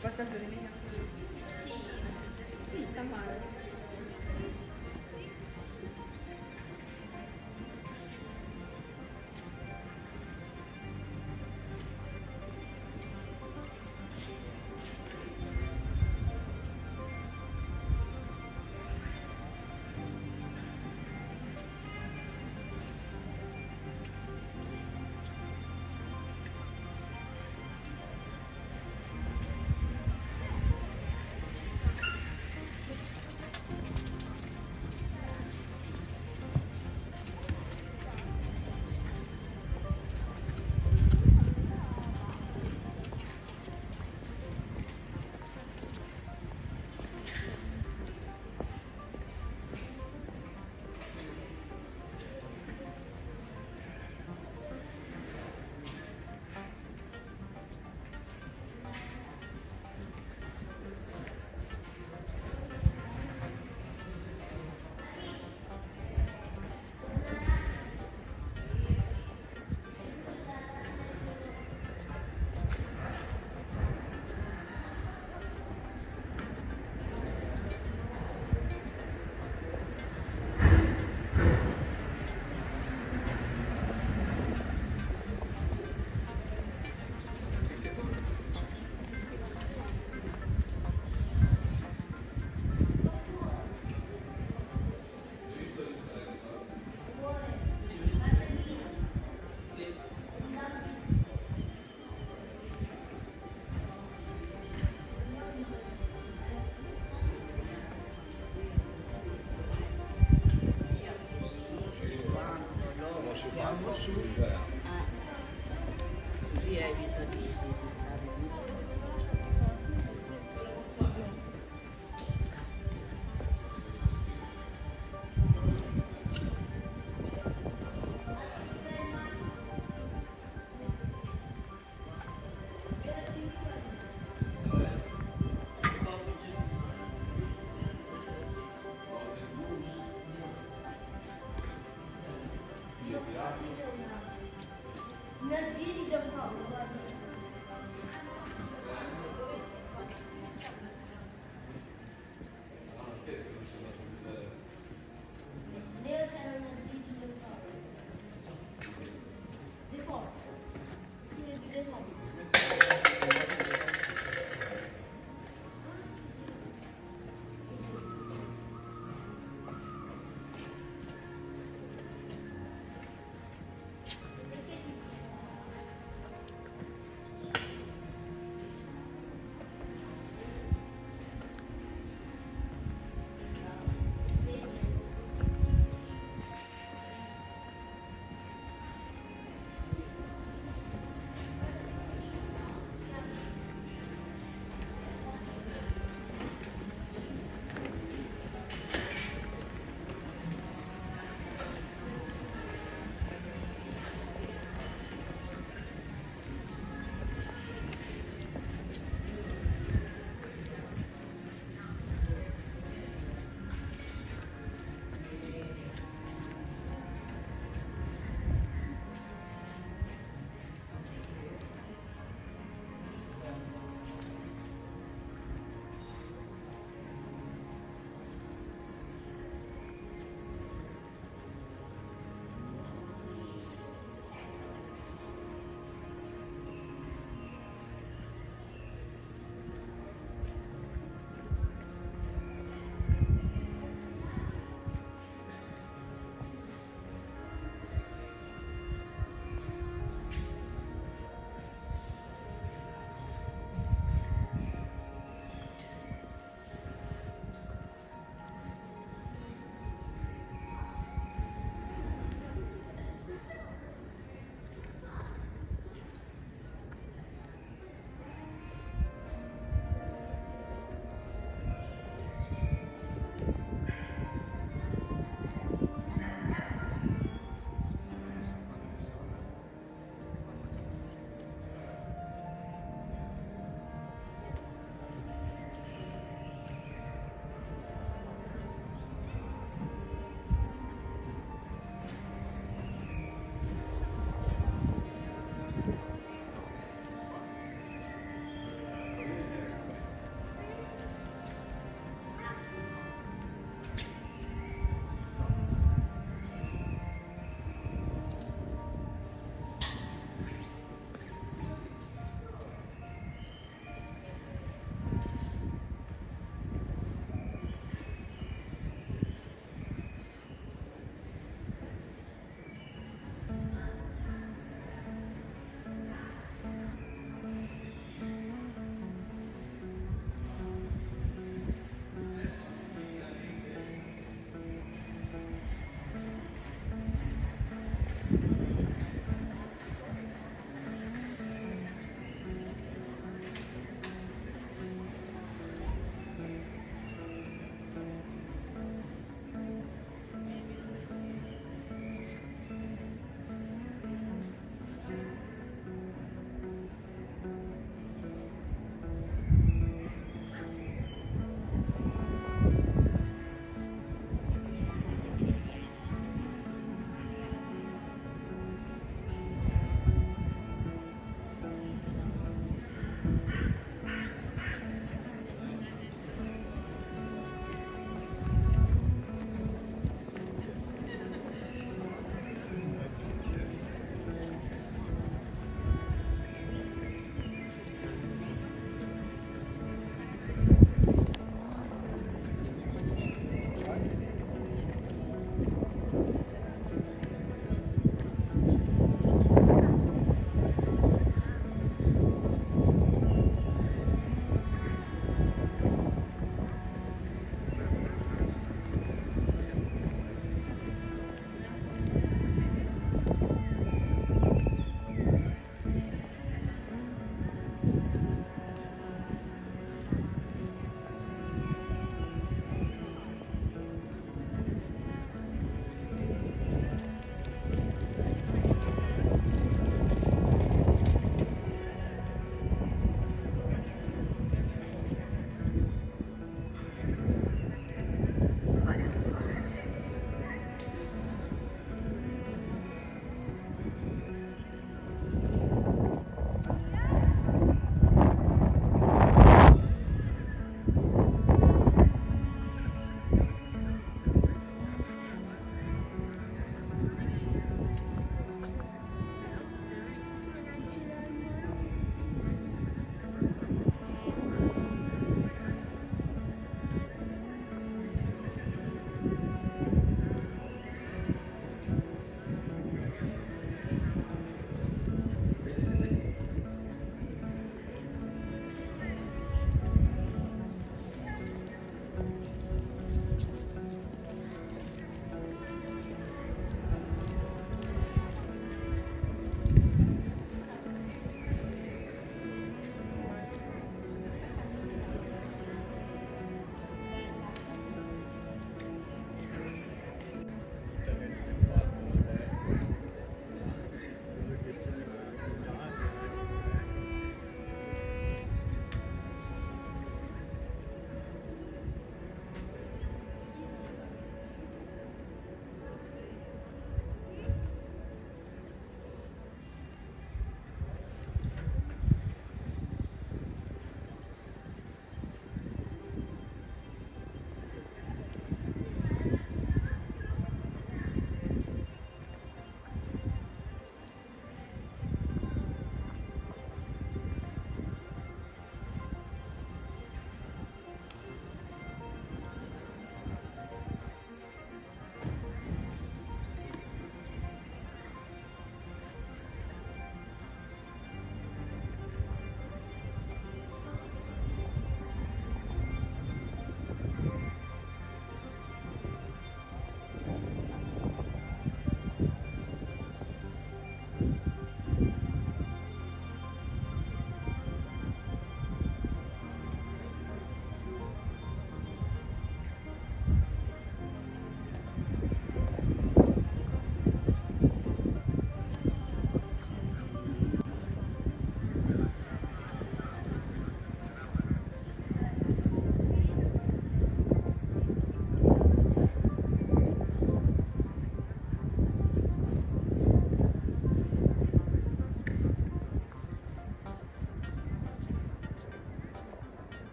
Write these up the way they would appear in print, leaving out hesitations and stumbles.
¿Te pasas de mí? Sí. Sí, está mal.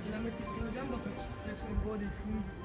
veramente sulla gamba perché sono un po' di funghi.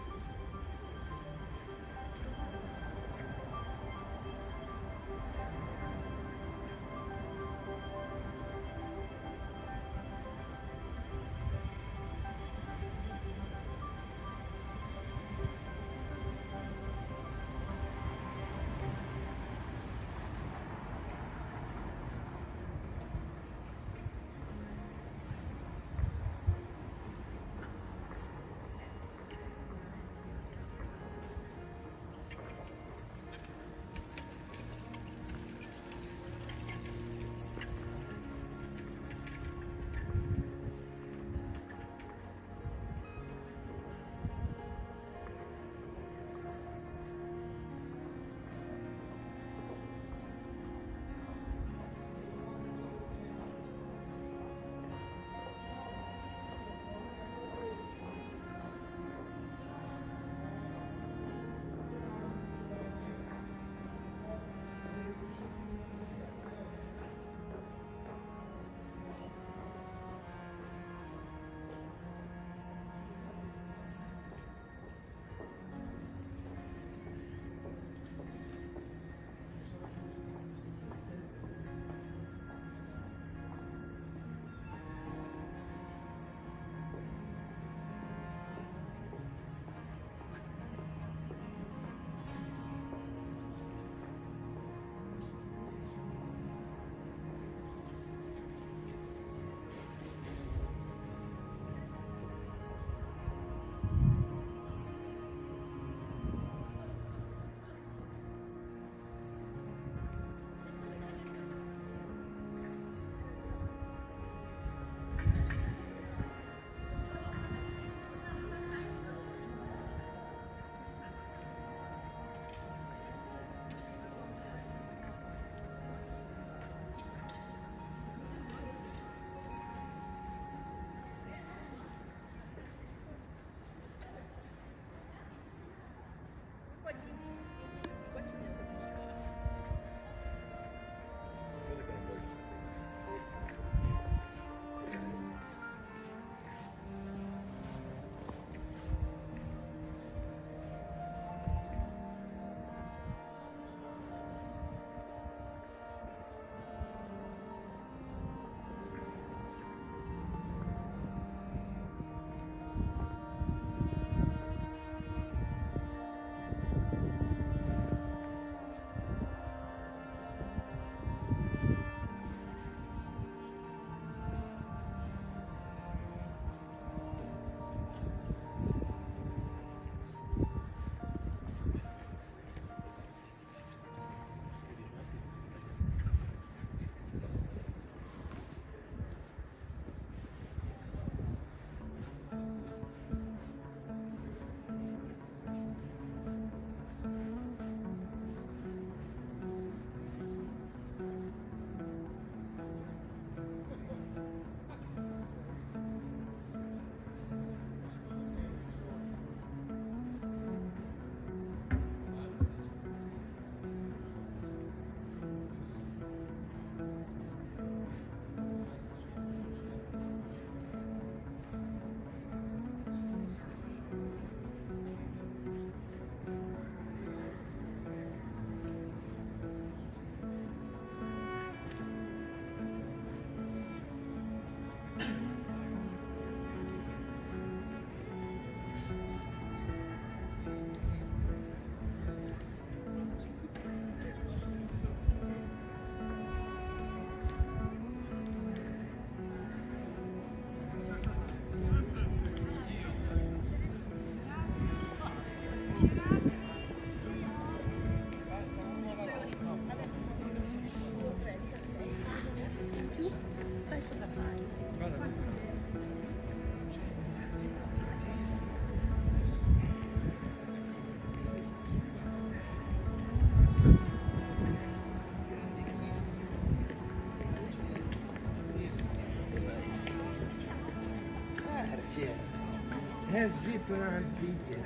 Zitto una cantiglia.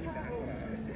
Sì, ancora, sì,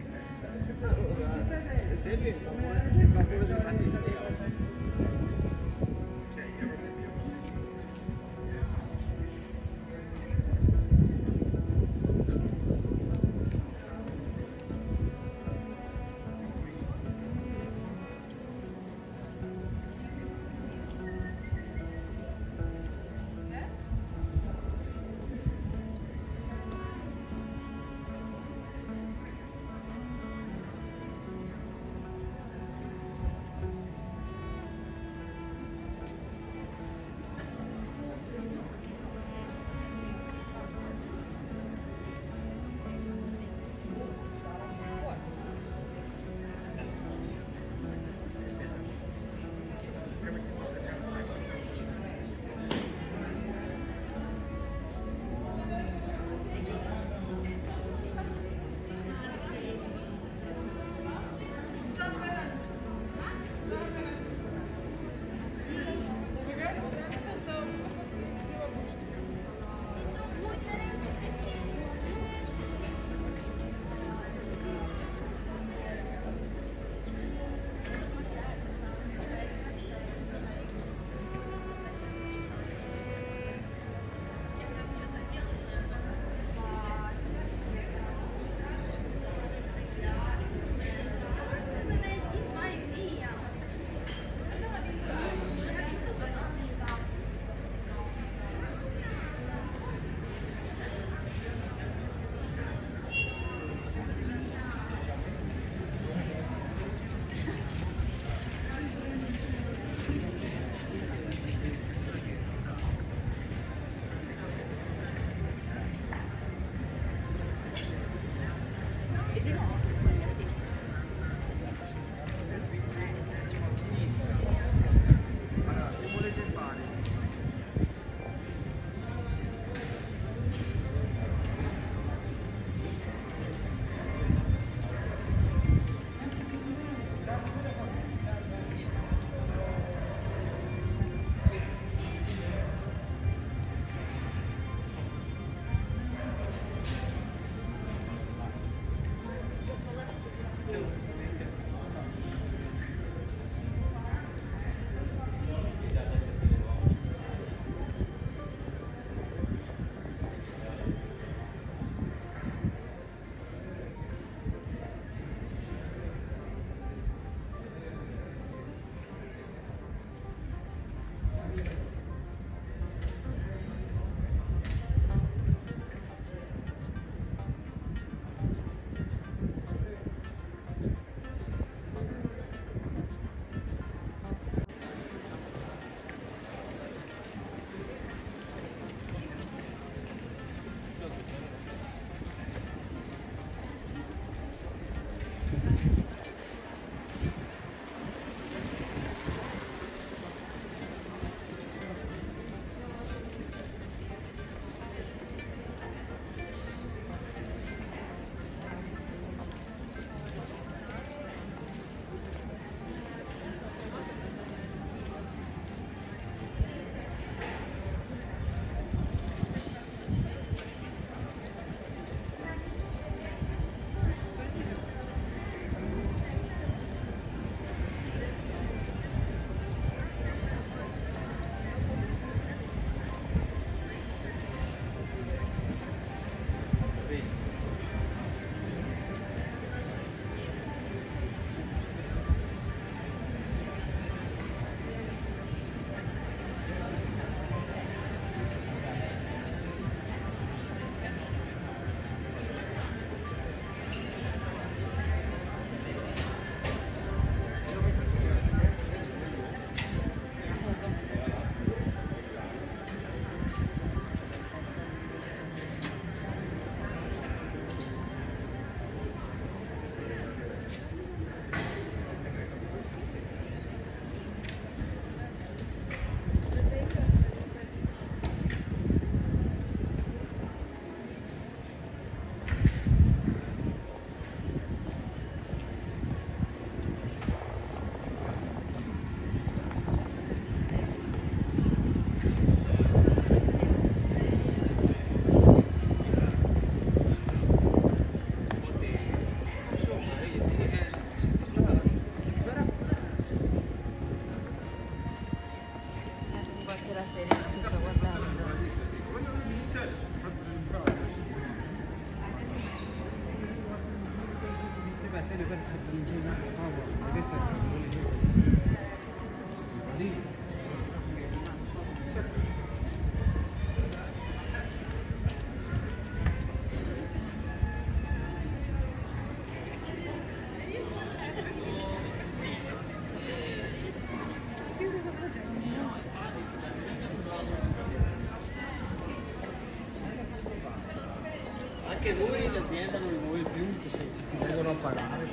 Anche voi l'azienda non vuole più, se ci vengono a pagare.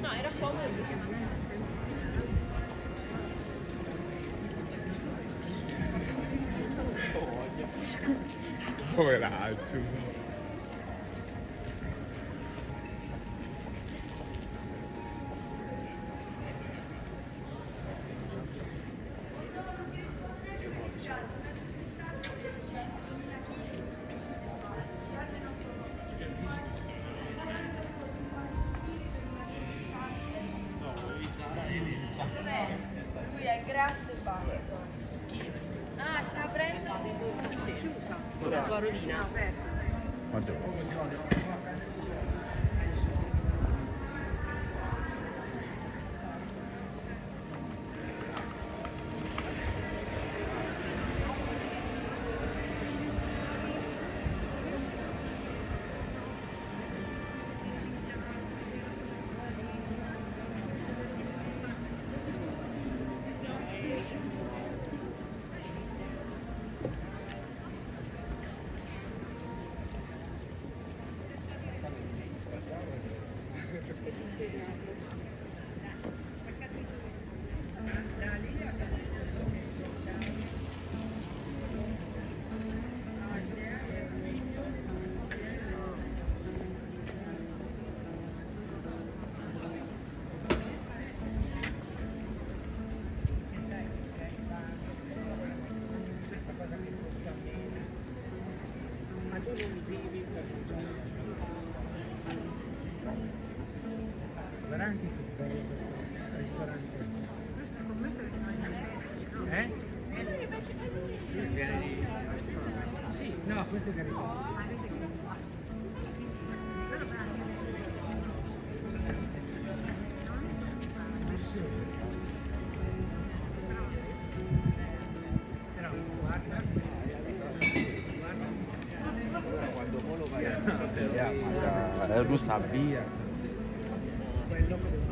No, era comodo. Poveraccio. Lui è grasso e basso. Ah, sta aprendo chiusa con la parolina aperta. Veramente che bello questo ristorante. Questo è un momento che non è. Viene lì. Sì, no, questo è carino. Però guarda quando volo vai a mangiare via. Questo è quello.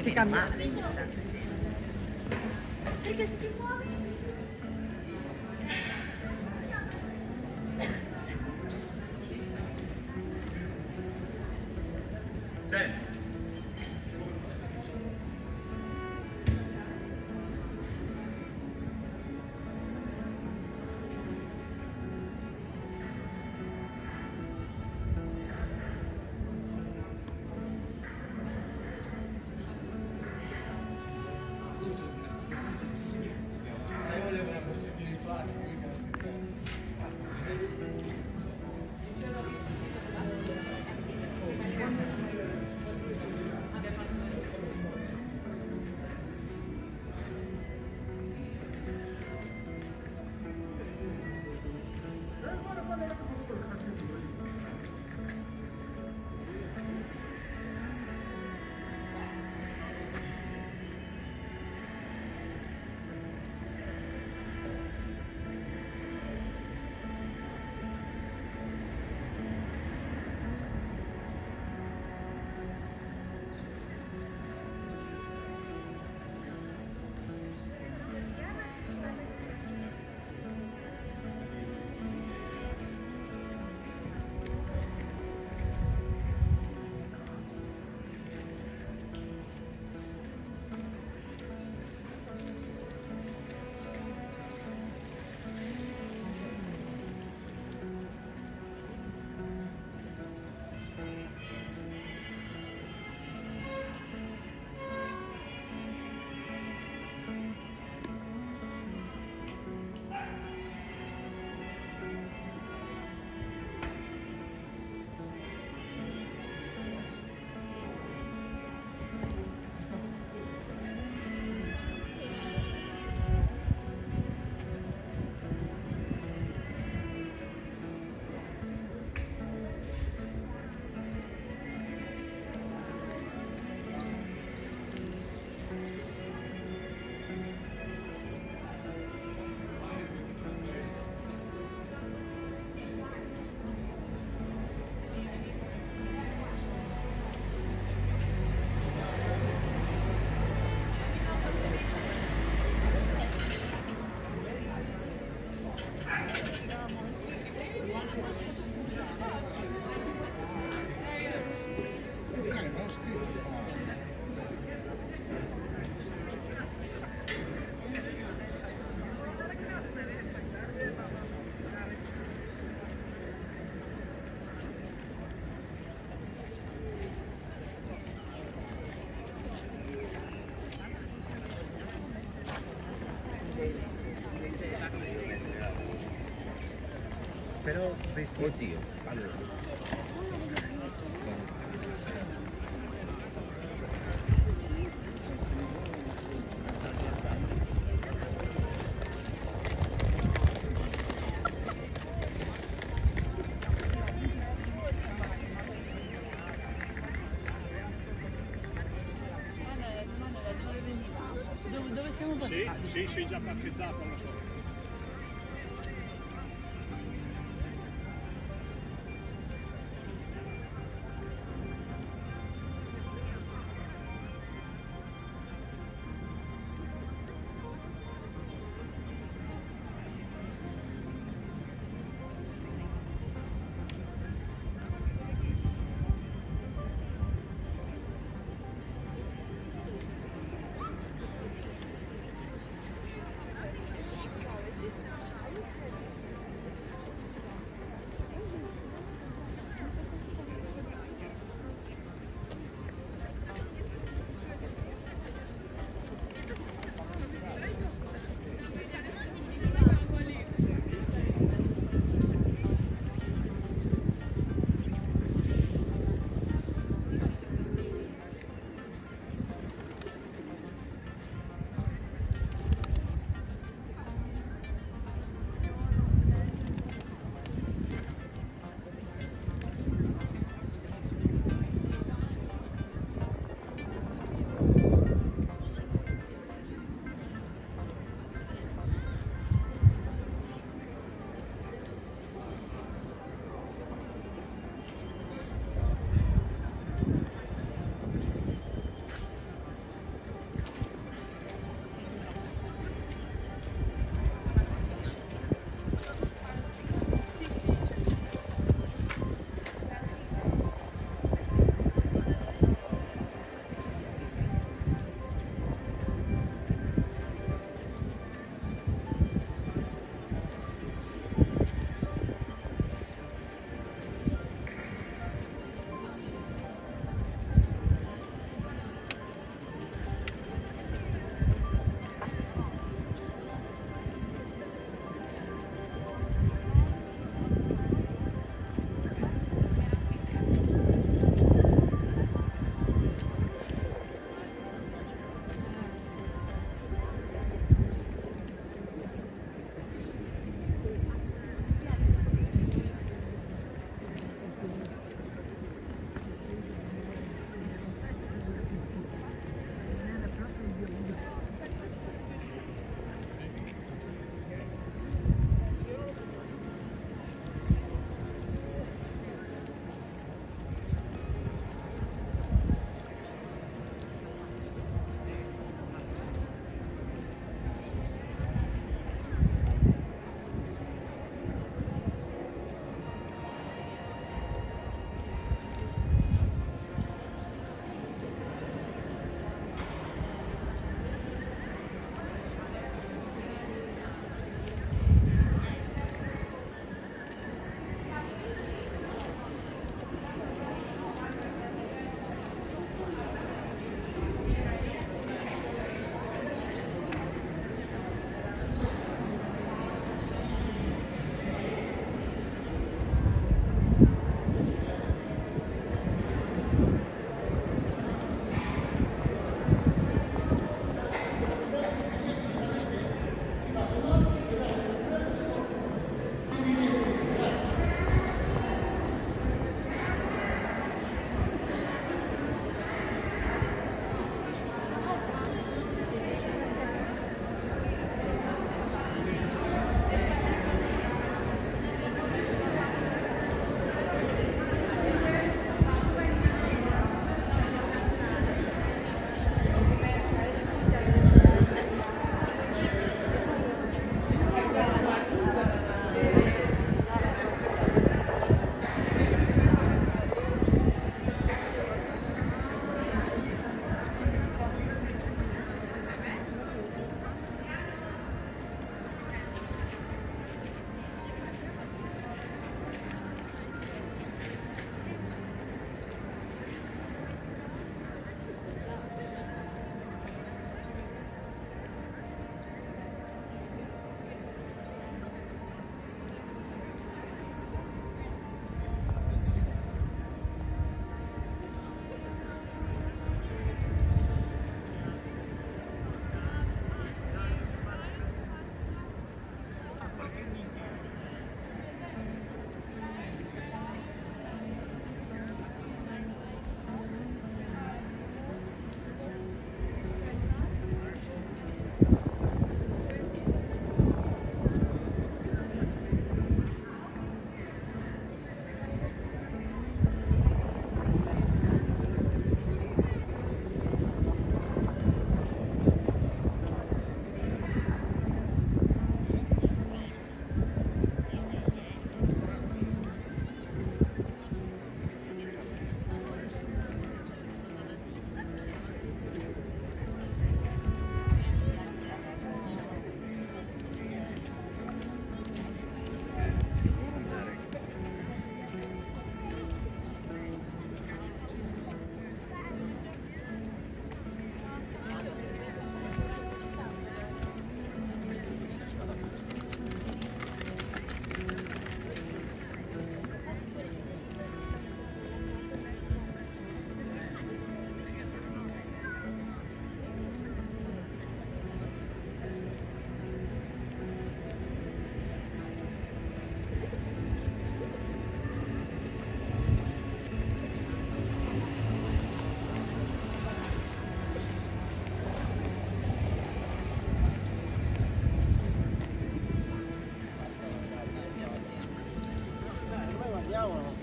avete cambiato. Perché se ti muovi? Senti. Però oddio, allora dove stiamo passando? Sì, sì, già parcheggiato, lo so.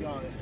be honest.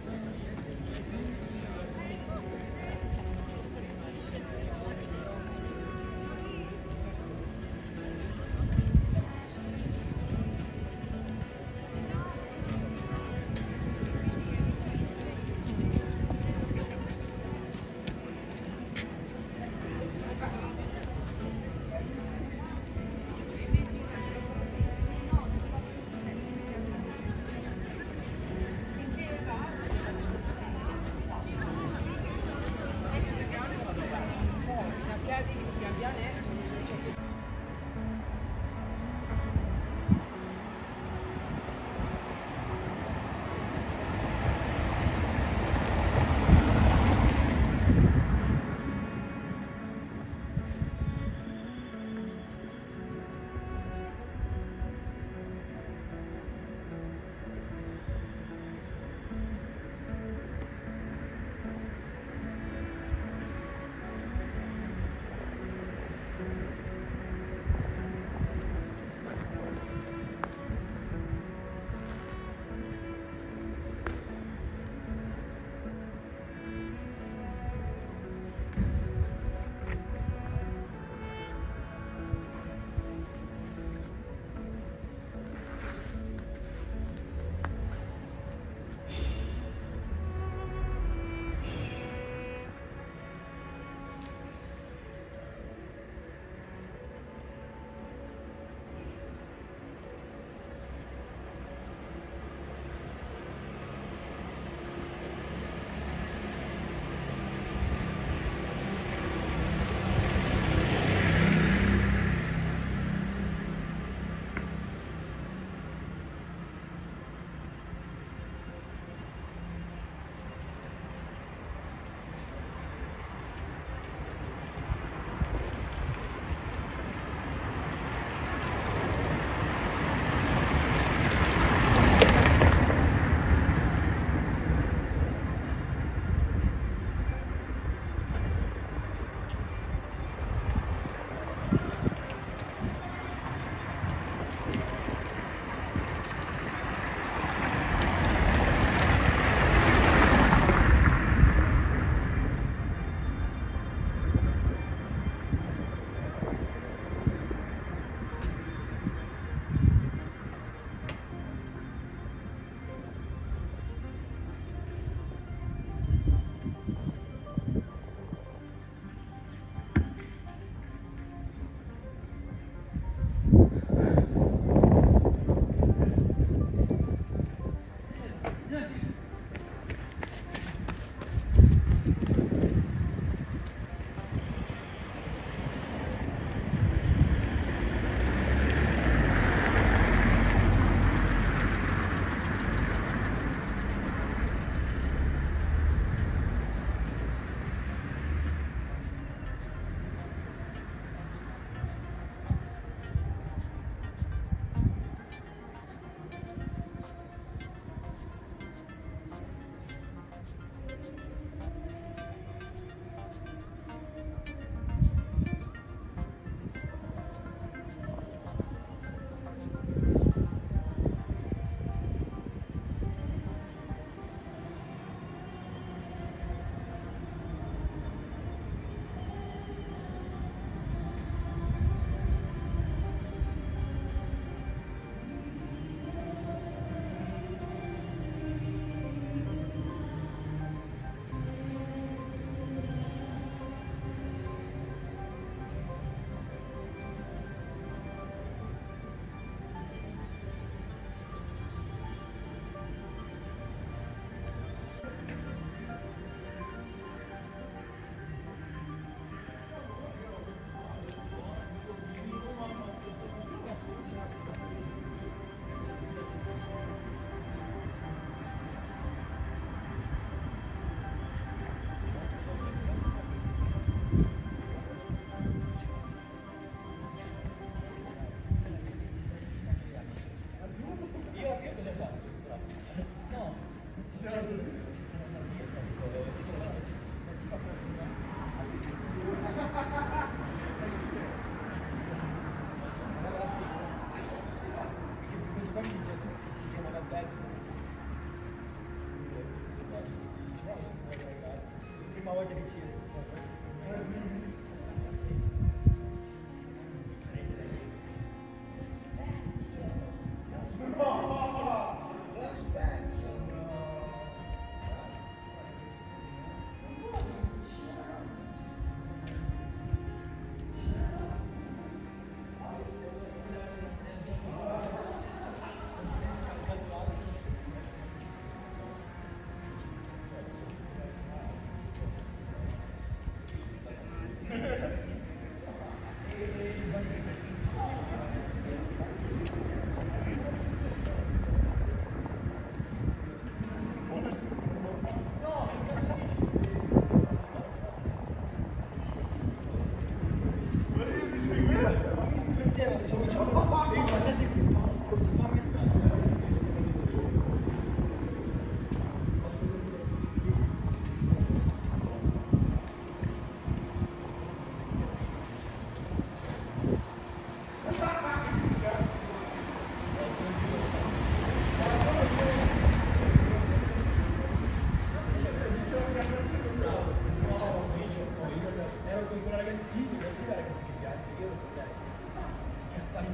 power that is used.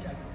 Grazie.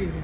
amazing.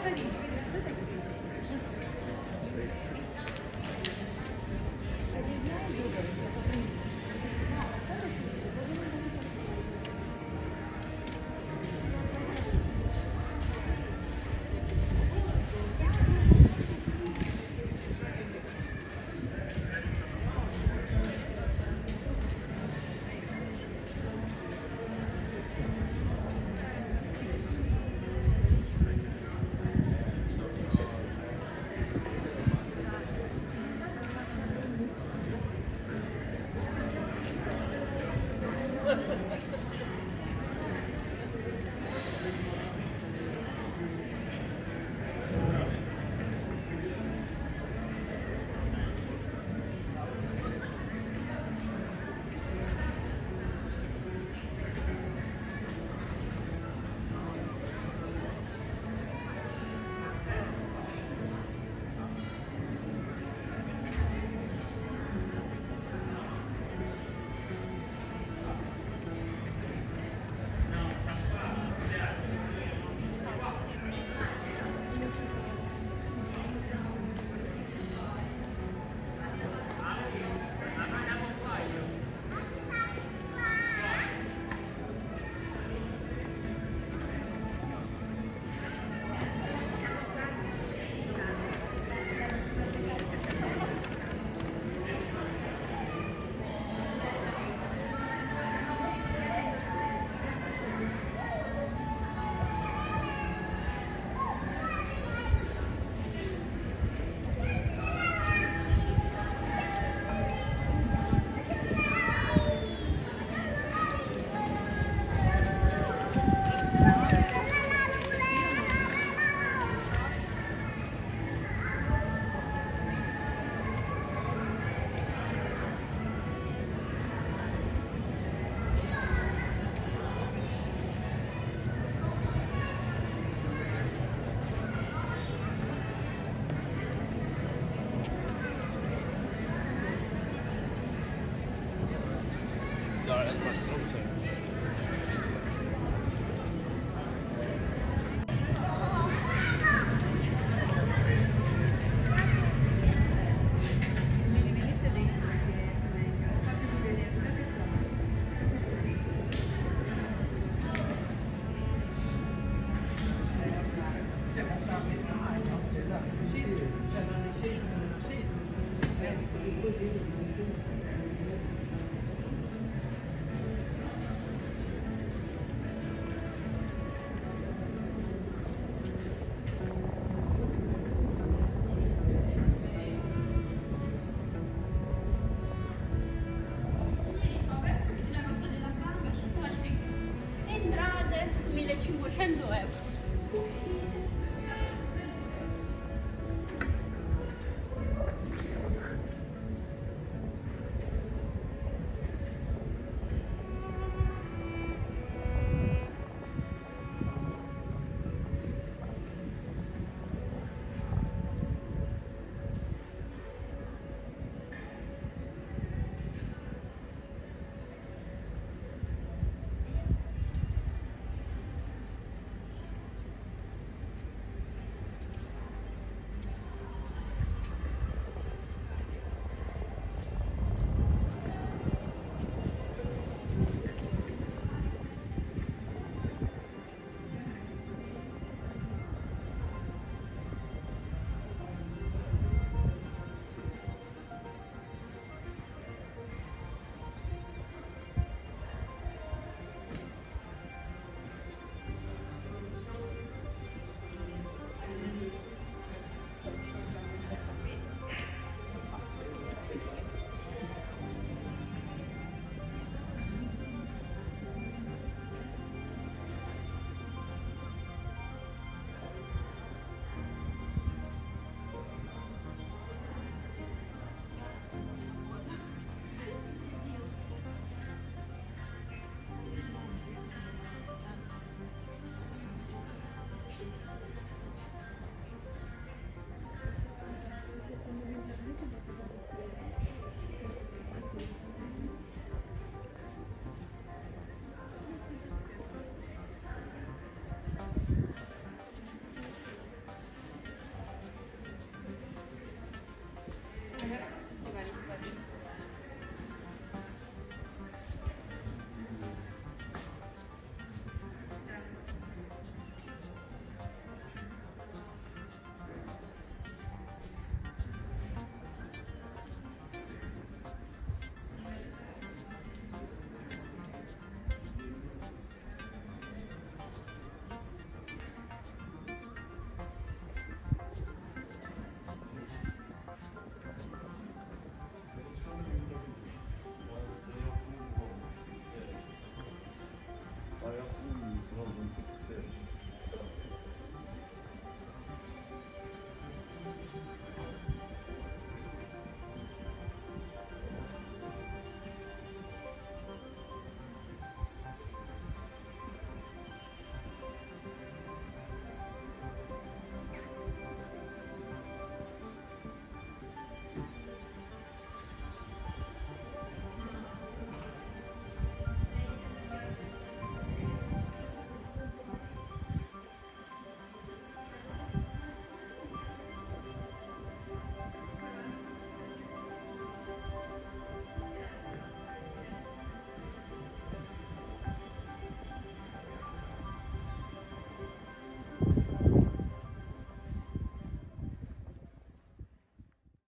Gracias.